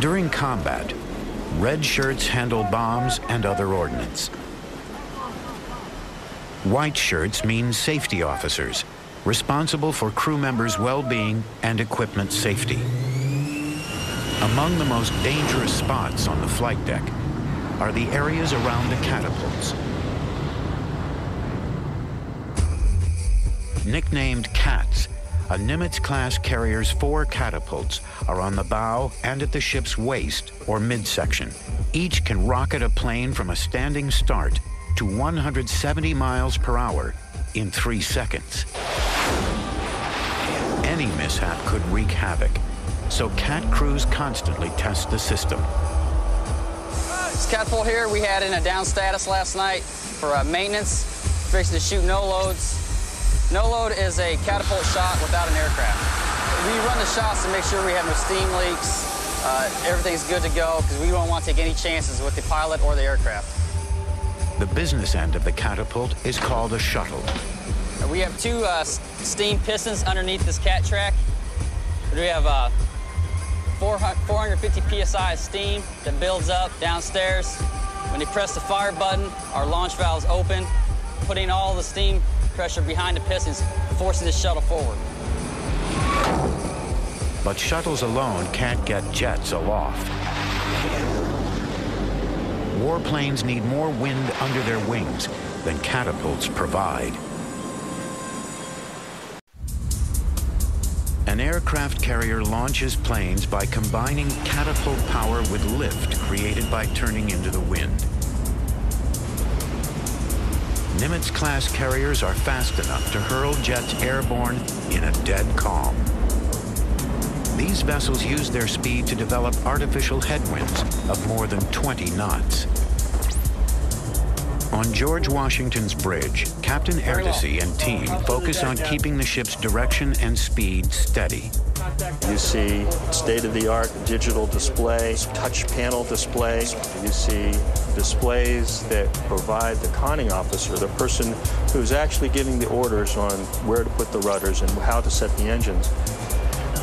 During combat, red shirts handle bombs and other ordnance. White shirts mean safety officers, responsible for crew members' well-being and equipment safety. Among the most dangerous spots on the flight deck are the areas around the catapults. Nicknamed Cats, a Nimitz-class carrier's 4 catapults are on the bow and at the ship's waist or midsection. Each can rocket a plane from a standing start to 170 miles per hour in 3 seconds. Any mishap could wreak havoc, so Cat crews constantly test the system. It's Catapult here. We had in a down status last night for maintenance, fixing to shoot no loads. No load is a catapult shot without an aircraft. We run the shots to make sure we have no steam leaks, everything's good to go, because we don't want to take any chances with the pilot or the aircraft. The business end of the catapult is called a shuttle. We have 2 steam pistons underneath this Cat track. We have 450 psi of steam that builds up downstairs. When you press the fire button, our launch valves open, putting all the steam pressure behind the pistons, forcing the shuttle forward. But shuttles alone can't get jets aloft. Warplanes need more wind under their wings than catapults provide. An aircraft carrier launches planes by combining catapult power with lift created by turning into the wind. Nimitz-class carriers are fast enough to hurl jets airborne in a dead calm. These vessels use their speed to develop artificial headwinds of more than 20 knots. On George Washington's Bridge, Captain Ertesi and team focus on keeping the ship's direction and speed steady. You see state-of-the-art digital displays, touch panel displays. You see displays that provide the conning officer, the person who's actually giving the orders on where to put the rudders and how to set the engines.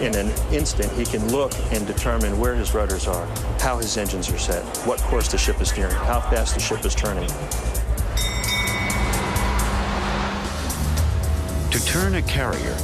In an instant, he can look and determine where his rudders are, how his engines are set, what course the ship is steering, how fast the ship is turning. To turn a carrier,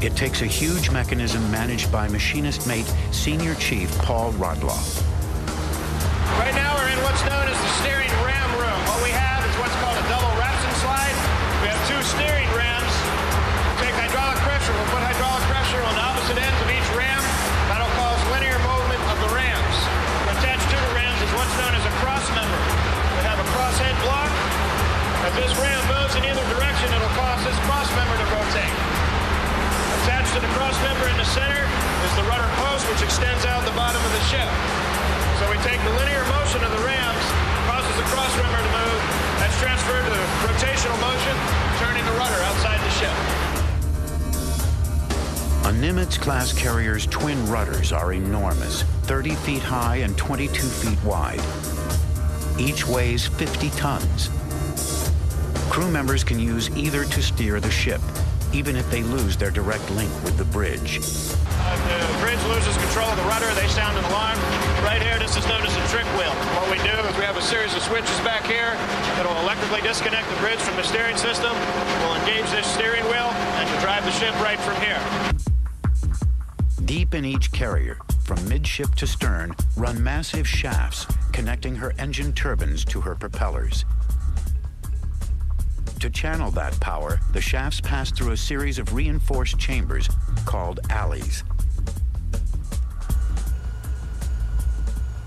it takes a huge mechanism managed by machinist mate Senior Chief Paul Rodloff. Right now we're in what's known as the steering ram room. What we have is what's called a double Rapson slide. We have 2 steering rams. Take hydraulic pressure. We'll put hydraulic pressure on the opposite ends of each ram. That'll cause linear movement of the rams. Attached to the rams is what's known as a cross member. We have a crosshead block. If this ram moves in either direction, it'll cause this cross member to rotate. Attached to the cross member in the center is the rudder post, which extends out the bottom of the ship. So we take the linear motion of the rams, causes the cross member to move, that's transferred to the rotational motion, turning the rudder outside the ship. A Nimitz-class carrier's twin rudders are enormous, 30 feet high and 22 feet wide. Each weighs 50 tons. Crew members can use either to steer the ship, even if they lose their direct link with the bridge. The bridge loses control of the rudder, they sound an alarm. Right here, this is known as a trip wheel. What we do is we have a series of switches back here that'll electrically disconnect the bridge from the steering system. We'll engage this steering wheel and to drive the ship right from here. Deep in each carrier, from midship to stern, run massive shafts connecting her engine turbines to her propellers. To channel that power, the shafts pass through a series of reinforced chambers called alleys.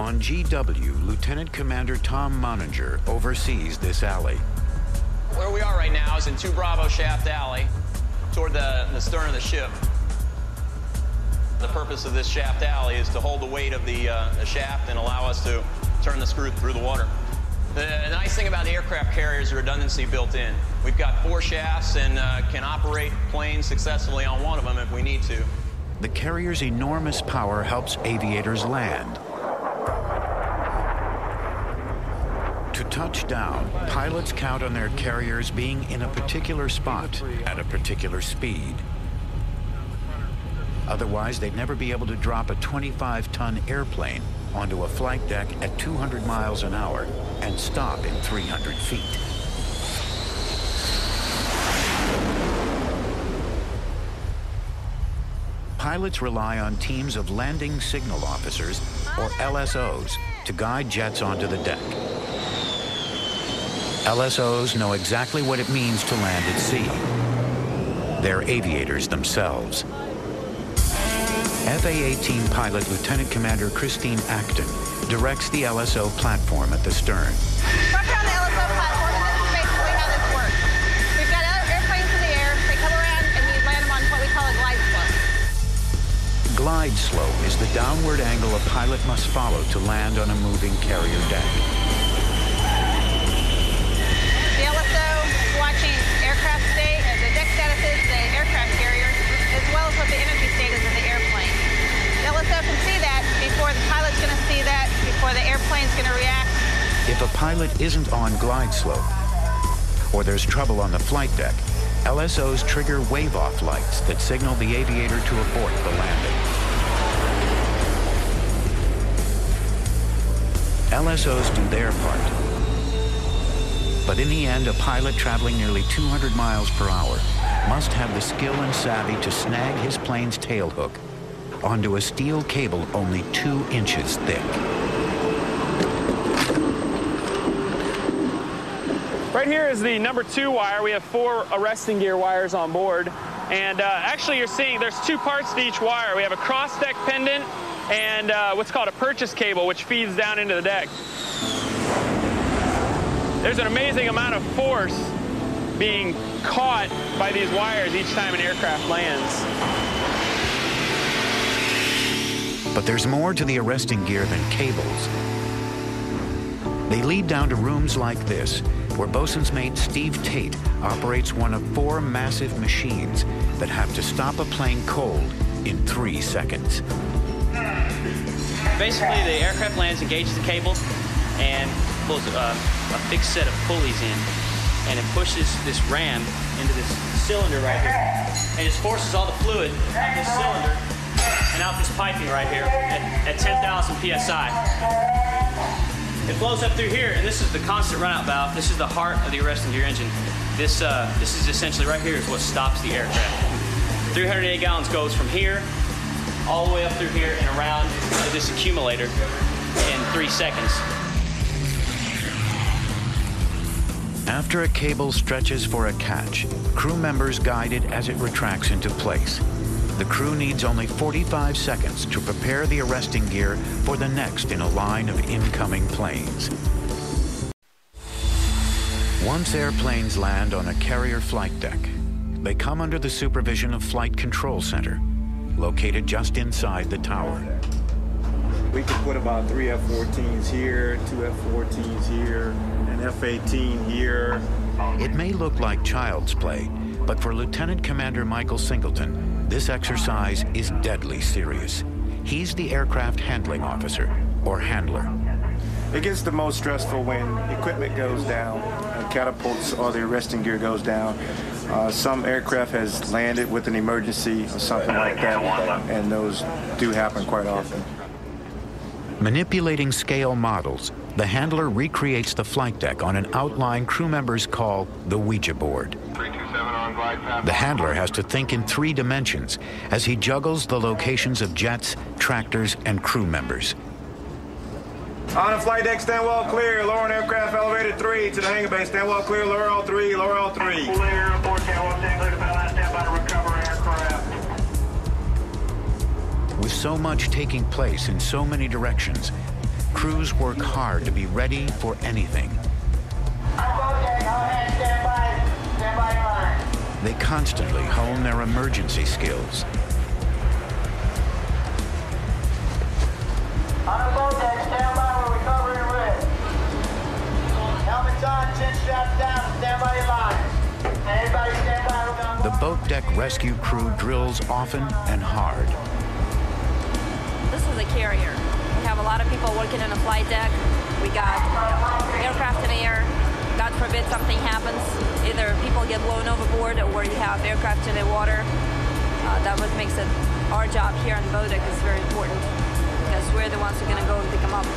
On GW, Lieutenant Commander Tom Moninger oversees this alley. Where we are right now is in 2 Bravo shaft alley toward the stern of the ship. The purpose of this shaft alley is to hold the weight of the shaft and allow us to turn the screw through the water. The nice thing about the aircraft carrier is the redundancy built in. We've got 4 shafts and can operate planes successfully on one of them if we need to. The carrier's enormous power helps aviators land. To touch down, pilots count on their carriers being in a particular spot at a particular speed. Otherwise, they'd never be able to drop a 25-ton airplane onto a flight deck at 200 miles an hour and stop in 300 feet. Pilots rely on teams of landing signal officers, or LSOs, to guide jets onto the deck. LSOs know exactly what it means to land at sea. They're aviators themselves. FA-18 pilot Lieutenant Commander Christine Acton directs the LSO platform at the stern. Right here on the LSO platform, this is basically how this works. We've got airplanes in the air, they come around and we land them on what we call a glide slope. Glide slope is the downward angle a pilot must follow to land on a moving carrier deck. The LSO is watching aircraft state, the deck statuses, the aircraft carrier, as well as what the energy state is in the airplane. The LSO can see that before the pilot's going to see that, before the airplane's going to react. If a pilot isn't on glide slope, or there's trouble on the flight deck, LSOs trigger wave-off lights that signal the aviator to abort the landing. LSOs do their part. But in the end, a pilot traveling nearly 200 miles per hour must have the skill and savvy to snag his plane's tailhook onto a steel cable only 2 inches thick. Right here is the number 2 wire. We have 4 arresting gear wires on board. And actually you're seeing there's 2 parts to each wire. We have a cross-deck pendant and what's called a purchase cable, which feeds down into the deck. There's an amazing amount of force being caught by these wires each time an aircraft lands. But there's more to the arresting gear than cables. They lead down to rooms like this, where bosun's mate Steve Tate operates one of 4 massive machines that have to stop a plane cold in 3 seconds. Basically, the aircraft lands, engages the cable, and pulls a fixed set of pulleys in. And it pushes this ram into this cylinder right here. And it forces all the fluid out of this cylinder and out this piping right here at 10,000 PSI. It blows up through here, and this is the constant runout valve. This is the heart of the arresting gear engine. This is essentially right here is what stops the aircraft. 308 gallons goes from here all the way up through here and around to this accumulator in 3 seconds. After a cable stretches for a catch, crew members guide it as it retracts into place. The crew needs only 45 seconds to prepare the arresting gear for the next in a line of incoming planes. Once airplanes land on a carrier flight deck, they come under the supervision of Flight Control Center, located just inside the tower. We could put about 3 F-14s here, 2 F-14s here, an F-18 here. It may look like child's play, but for Lieutenant Commander Michael Singleton, this exercise is deadly serious. He's the aircraft handling officer, or handler. It gets the most stressful when equipment goes down, catapults or the arresting gear goes down. Some aircraft has landed with an emergency or something like that, and those do happen quite often. Manipulating scale models, the handler recreates the flight deck on an outline crew members call the Ouija board. The handler has to think in 3 dimensions as he juggles the locations of jets, tractors, and crew members. On the flight deck, stand well clear. Lower on aircraft, elevated 3 to the hangar bay. Stand well clear, lower all 3, lower all 3. Clear, board stand well, stand clear to balance, stand by to recover aircraft. With so much taking place in so many directions, crews work hard to be ready for anything. They constantly hone their emergency skills. The boat deck rescue crew drills often and hard. This is a carrier. We have a lot of people working in a flight deck. We got aircraft in the air. God forbid something happens. Either people get blown overboard or you have aircraft in the water. That what makes it our job here on Bodeck is very important because where the ones are going to go and pick them up.